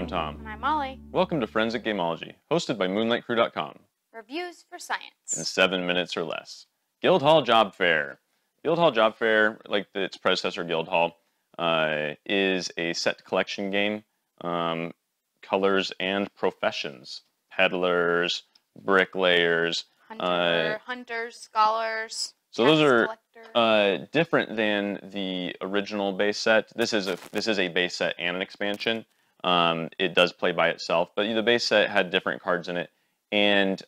I'm Tom. And I'm Molly. Welcome to Forensic Gameology, hosted by moonlightcrew.com. Reviews for science. In 7 minutes or less. Guildhall Job Faire. Guildhall Job Faire, like its predecessor Guildhall, is a set collection game. Colors and professions. Peddlers, bricklayers. Hunters, scholars. So those are different than the original base set. This is a base set and an expansion. It does play by itself, but the base set had different cards in it. And to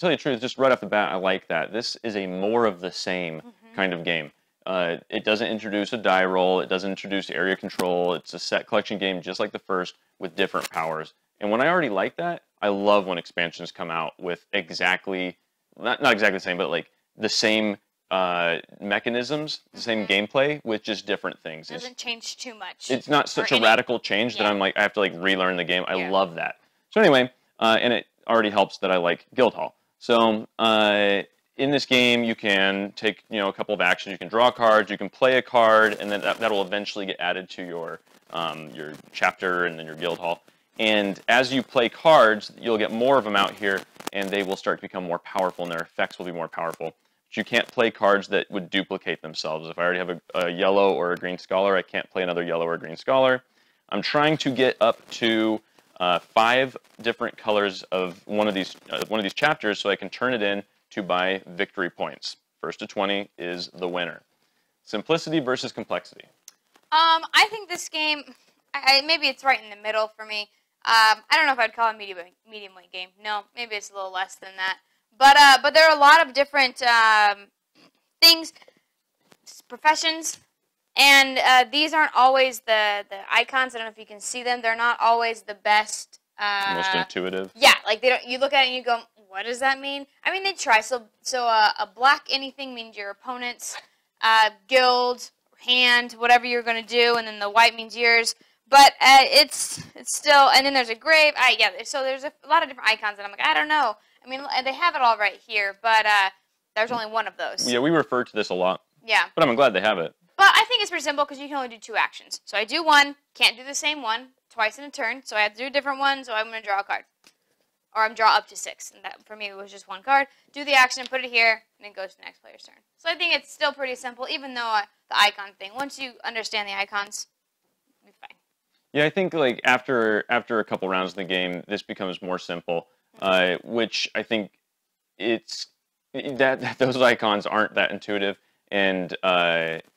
tell you the truth, just right off the bat, I like that. This is a more of the same kind of game. It doesn't introduce a die roll. It doesn't introduce area control. It's a set collection game just like the first with different powers. And when I already like that, I love when expansions come out with exactly, not exactly the same, but like the same mechanisms, the same gameplay with just different things. It doesn't change too much. It's not such a radical change that I'm like, I have to like relearn the game. I love that. So anyway, and it already helps that I like Guildhall. So in this game, you can take a couple of actions. You can draw cards, you can play a card, and then that will eventually get added to your chapter and then your guild hall. And as you play cards, you'll get more of them out here, and they will start to become more powerful, and their effects will be more powerful. But you can't play cards that would duplicate themselves. If I already have a yellow or a green scholar, I can't play another yellow or a green scholar. I'm trying to get up to 5 different colors of one of these chapters, so I can turn it in to buy victory points. First to 20 is the winner. Simplicity versus complexity. I think this game, maybe it's right in the middle for me. I don't know if I'd call it a medium weight game. No, maybe it's a little less than that. But there are a lot of different things, professions, and these aren't always the icons. I don't know if you can see them. They're not always the best. Most intuitive. Yeah, like they don't. You look at it and you go, what does that mean? I mean, they try. So a black anything means your opponent's guild, hand, whatever you're going to do, and then the white means yours. But it's still, and then there's a grave. So there's a lot of different icons, and I'm like, I don't know. I mean, they have it all right here, but there's only one of those. Yeah, we refer to this a lot. Yeah. But I'm glad they have it. But I think it's pretty simple because you can only do 2 actions. So I do one, can't do the same one twice in a turn, so I have to do a different one, so I'm going to draw a card. Or I'm draw up to 6, and that for me was just one card. Do the action, put it here, and it goes to the next player's turn. So I think it's still pretty simple, even though the icon thing. Once you understand the icons, you'll be fine. Yeah, I think like after a couple rounds in the game, this becomes more simple. Which I think it's that those icons aren't that intuitive, and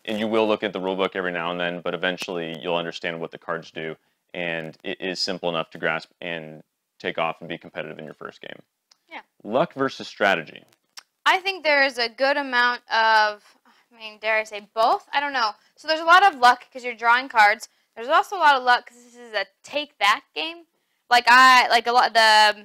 you will look at the rulebook every now and then, but eventually you'll understand what the cards do, and it is simple enough to grasp and take off and be competitive in your first game. Yeah. Luck versus strategy. I think there is a good amount of, dare I say both? I don't know. So there's a lot of luck because you're drawing cards. There's also a lot of luck because this is a take that game. Like a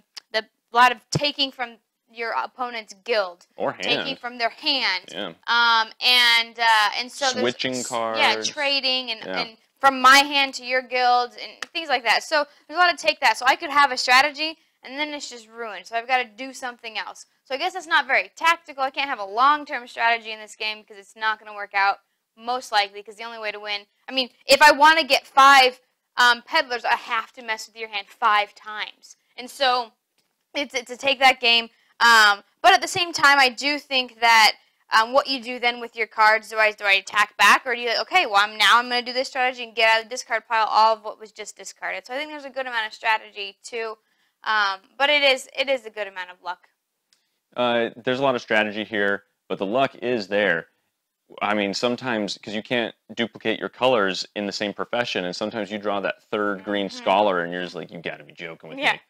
lot of taking from your opponent's guild or hand. Taking from their hand. Yeah. And so switching cards. Yeah, trading and from my hand to your guild and things like that. So there's a lot of take that. So I could have a strategy and then it's just ruined. So I've got to do something else. So I guess that's not very tactical. I can't have a long-term strategy in this game because it's not going to work out most likely because the only way to win, if I want to get 5 peddlers, I have to mess with your hand 5 times. And so it's a take that game. But at the same time, I do think that what you do then with your cards, do I attack back, or do you, okay, well, now I'm going to do this strategy and get out of the discard pile all of what was just discarded. So I think there's a good amount of strategy too, but it is a good amount of luck. There's a lot of strategy here, but the luck is there. Sometimes, because you can't duplicate your colors in the same profession, and sometimes you draw that third green scholar, and you're just like, you got to be joking with me.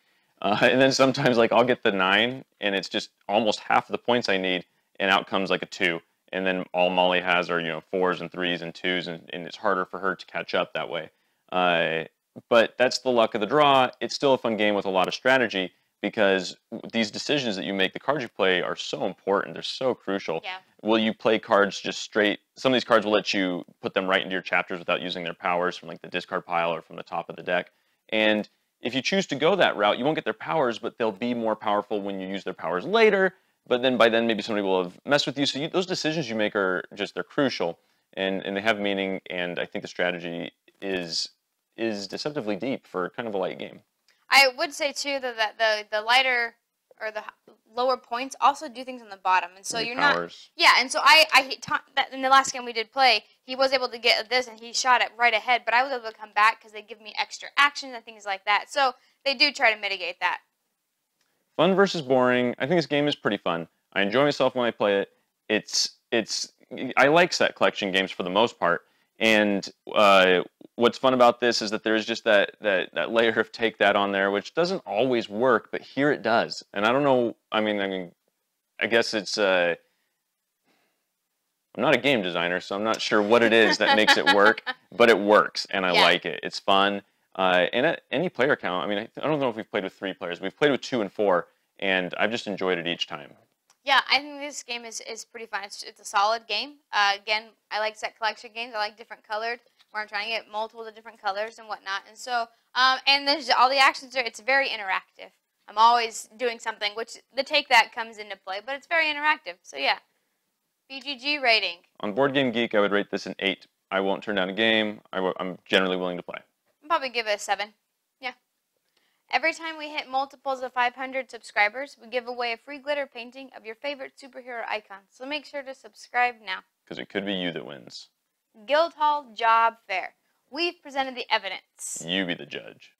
And then sometimes, like, I'll get the 9, and it's just almost half the points I need, and out comes like a 2, and then all Molly has are 4s and 3s and 2s, and it's harder for her to catch up that way. But that's the luck of the draw. It's still a fun game with a lot of strategy because these decisions that you make, the cards you play, are so important. They're so crucial. Yeah. Will you play cards just straight? Some of these cards will let you put them right into your chapters without using their powers from like the discard pile or from the top of the deck. And if you choose to go that route, you won't get their powers, but they'll be more powerful when you use their powers later. But then by then, maybe somebody will have messed with you. So those decisions you make are just, they're crucial, and they have meaning. And I think the strategy is is deceptively deep for kind of a light game. I would say too that the lighter or the lower points also do things on the bottom, and so you're powers. Not. Yeah, and so I in the last game we did play, he was able to get this and he shot it right ahead, but I was able to come back because they give me extra actions and things like that. So they do try to mitigate that. Fun versus boring. I think this game is pretty fun. I enjoy myself when I play it. I like set collection games for the most part, and what's fun about this is that there is just that layer of take that on there, which doesn't always work, but here it does. And I don't know. I mean, I guess it's. I'm not a game designer, so I'm not sure what it is that makes it work, but it works, and I like it. It's fun. And at any player count, I mean, I don't know if we've played with 3 players. We've played with 2 and 4, and I've just enjoyed it each time. Yeah, I think this game is pretty fun. It's a solid game. Again, I like set collection games. I like different colored, where I'm trying to get multiple different colors and whatnot. And so, and there's all the actions. It's very interactive. I'm always doing something, which the take that comes into play, but it's very interactive. So yeah, BGG rating. On Board Game Geek, I would rate this an 8. I won't turn down a game. I'm generally willing to play. I'd probably give it a 7. Yeah. Every time we hit multiples of 500 subscribers, we give away a free glitter painting of your favorite superhero icon. So make sure to subscribe now. Because it could be you that wins. Guildhall Job Fair. We've presented the evidence. You be the judge.